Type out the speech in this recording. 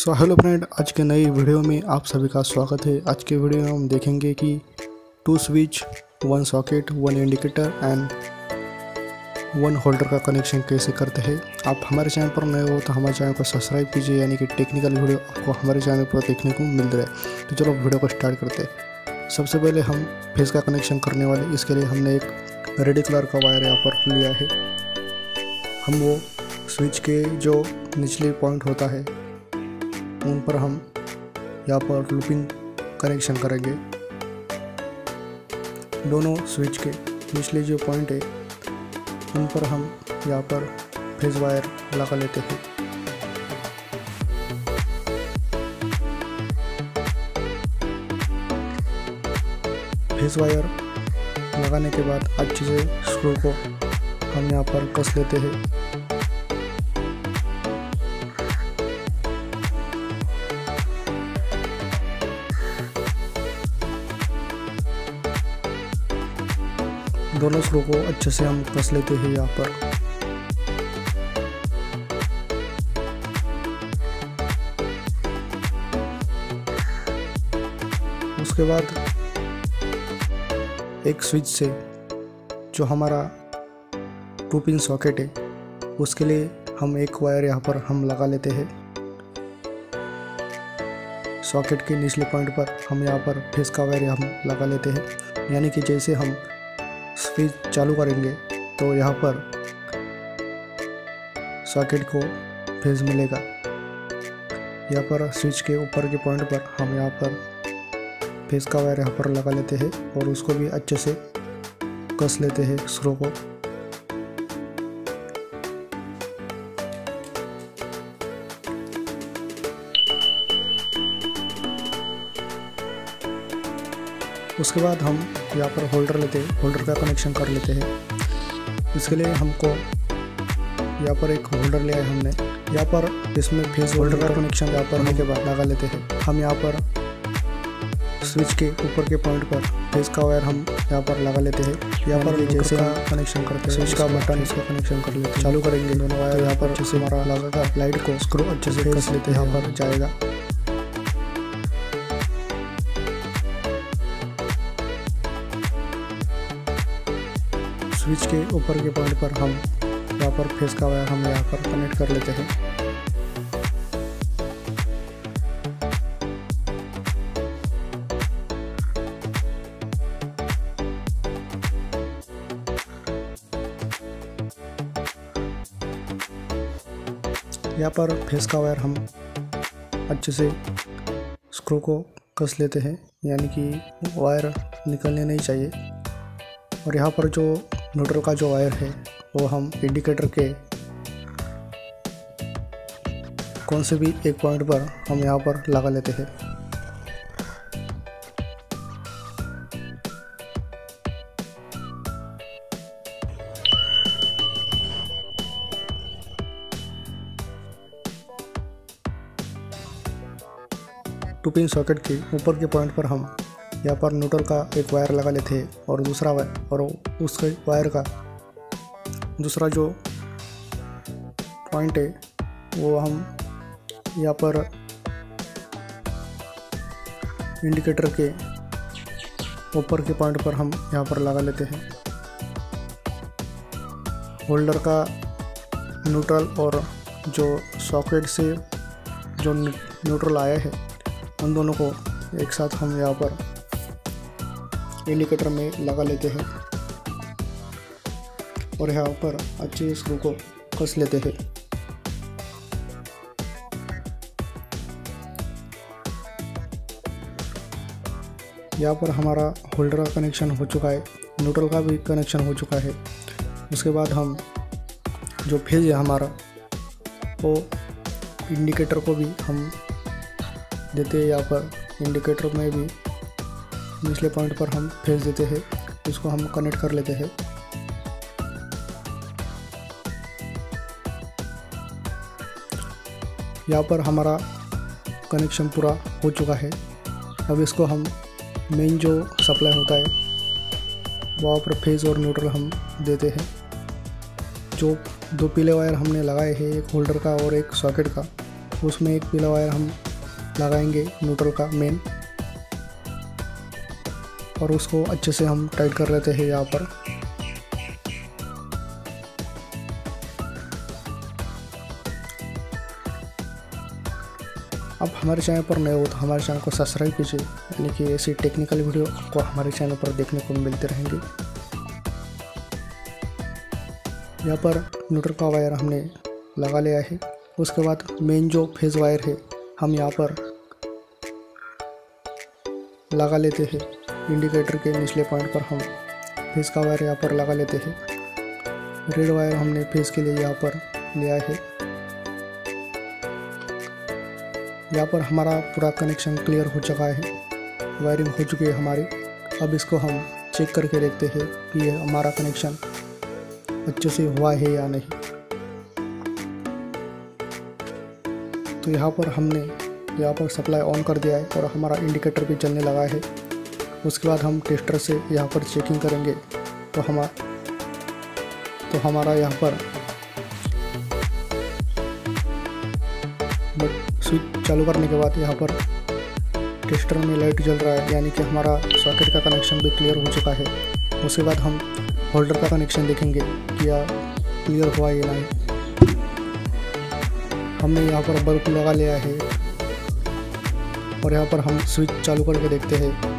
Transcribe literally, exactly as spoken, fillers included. So hello friend, आज के नए वीडियो में आप सभी का स्वागत है। आज के वीडियो में हम देखेंगे कि two switch, one socket, one indicator and one holder का कनेक्शन कैसे करते हैं। आप हमारे चैनल पर नए हो तो हमारे चैनल को सब्सक्राइब कीजिए, यानी कि टेक्निकल वीडियो आपको हमारे चैनल पर देखने को मिल रहा है। तो चलो वीडियो को स्टार्ट करते हैं। सबसे पहले हम फेस का कनेक्शन करने वाले, इसके लिए हमने एक रेड कलर का वायर यहाँ पर लिया है। हम वो स्विच के जो निचले पॉइंट होता है उन पर हम यहाँ पर लूपिंग कनेक्शन करेंगे। दोनों स्विच के निचले जो पॉइंट है उन पर हम यहाँ पर फेज वायर लगा लेते हैं। फेज वायर लगाने के बाद अच्छे से स्क्रू को हम यहाँ पर कस लेते हैं। दोनों स्क्रू को अच्छे से हम कस लेते हैं यहाँ पर। उसके बाद एक स्विच से जो हमारा टू पिन सॉकेट है उसके लिए हम एक वायर यहाँ पर हम लगा लेते हैं। सॉकेट के निचले पॉइंट पर हम यहाँ पर फेस का वायर हम लगा लेते हैं, यानी कि जैसे हम स्विच चालू करेंगे तो यहाँ पर सॉकेट को फेज मिलेगा। यहाँ पर स्विच के ऊपर के पॉइंट पर हम यहाँ पर फेज का वायर यहाँ पर लगा लेते हैं और उसको भी अच्छे से कस लेते हैं स्क्रू को। उसके बाद हम यहाँ पर होल्डर लेते हैं, होल्डर का कनेक्शन कर लेते हैं। इसके लिए हमको यहाँ पर एक होल्डर लिया है हमने। यहाँ पर इसमें फेज होल्डर का कनेक्शन यहाँ पर होने के बाद लगा लेते हैं। हम यहाँ पर स्विच के ऊपर के पॉइंट पर फेज का वायर हम यहाँ पर लगा लेते हैं। यहाँ पर जैसे कनेक्शन करते हैं, स्विच का बटन इसका कनेक्शन कर लेते हैं, चालू करेंगे दोनों वायर यहाँ पर जैसे हमारा लगागा। लाइट को स्क्रू अच्छे से कस लेते हैं, यहाँ पर जाएगा। स्विच के ऊपर के पॉइंट पर हम यहाँ पर फेस का वायर हम यहाँ पर कनेक्ट कर लेते हैं। यहाँ पर फेस का वायर हम अच्छे से स्क्रू को कस लेते हैं, यानी कि वायर निकलने नहीं चाहिए। और यहाँ पर जो न्यूट्रल का जो वायर है वो हम इंडिकेटर के कौन से भी एक पॉइंट पर हम यहाँ पर लगा लेते हैं। टू पिन सॉकेट के ऊपर के पॉइंट पर हम यहाँ पर न्यूट्रल का एक वायर लगा लेते हैं और दूसरा वायर और उसके वायर का दूसरा जो पॉइंट है वो हम यहाँ पर इंडिकेटर के ऊपर के पॉइंट पर हम यहाँ पर लगा लेते हैं। होल्डर का न्यूट्रल और जो सॉकेट से जो न्यूट्रल आया है उन दोनों को एक साथ हम यहाँ पर इंडिकेटर में लगा लेते हैं और यहाँ पर अच्छे स्क्रू को कस लेते हैं। यहाँ पर हमारा होल्डर का कनेक्शन हो चुका है, न्यूट्रल का भी कनेक्शन हो चुका है। उसके बाद हम जो फेज है हमारा वो इंडिकेटर को भी हम देते हैं। यहाँ पर इंडिकेटर में भी निचले पॉइंट पर हम फेज देते हैं, इसको हम कनेक्ट कर लेते हैं। यहाँ पर हमारा कनेक्शन पूरा हो चुका है। अब इसको हम मेन जो सप्लाई होता है वहाँ पर फेज और न्यूट्रल हम देते हैं। जो दो पीले वायर हमने लगाए हैं, एक होल्डर का और एक सॉकेट का, उसमें एक पीला वायर हम लगाएंगे न्यूट्रल का मेन, और उसको अच्छे से हम टाइट कर लेते हैं यहाँ पर। अब हमारे चैनल पर नए हो तो हमारे चैनल को सब्सक्राइब कीजिए, यानी कि ऐसी टेक्निकल वीडियो आपको हमारे चैनल पर देखने को मिलते रहेंगे। यहाँ पर न्यूट्रल का वायर हमने लगा लिया है। उसके बाद मेन जो फेज वायर है हम यहाँ पर लगा लेते हैं। इंडिकेटर के निचले पॉइंट पर हम फेज का वायर यहाँ पर लगा लेते हैं। रेड वायर हमने फेज के लिए यहाँ पर लिया है। यहाँ पर हमारा पूरा कनेक्शन क्लियर हो चुका है, वायरिंग हो चुकी है हमारी। अब इसको हम चेक करके देखते हैं कि ये हमारा कनेक्शन अच्छे से हुआ है या नहीं। तो यहाँ पर हमने यहाँ पर सप्लाई ऑन कर दिया है और हमारा इंडिकेटर भी चलने लगा है। उसके बाद हम टेस्टर से यहाँ पर चेकिंग करेंगे तो हम तो हमारा यहाँ पर स्विच चालू करने के बाद यहाँ पर टेस्टर में लाइट जल रहा है, यानी कि हमारा सॉकेट का कनेक्शन भी क्लियर हो चुका है। उसके बाद हम होल्डर का कनेक्शन देखेंगे कि यह क्लियर हुआ या नहीं। हमने यहाँ पर बल्ब लगा लिया है और यहाँ पर हम स्विच चालू करके देखते हैं।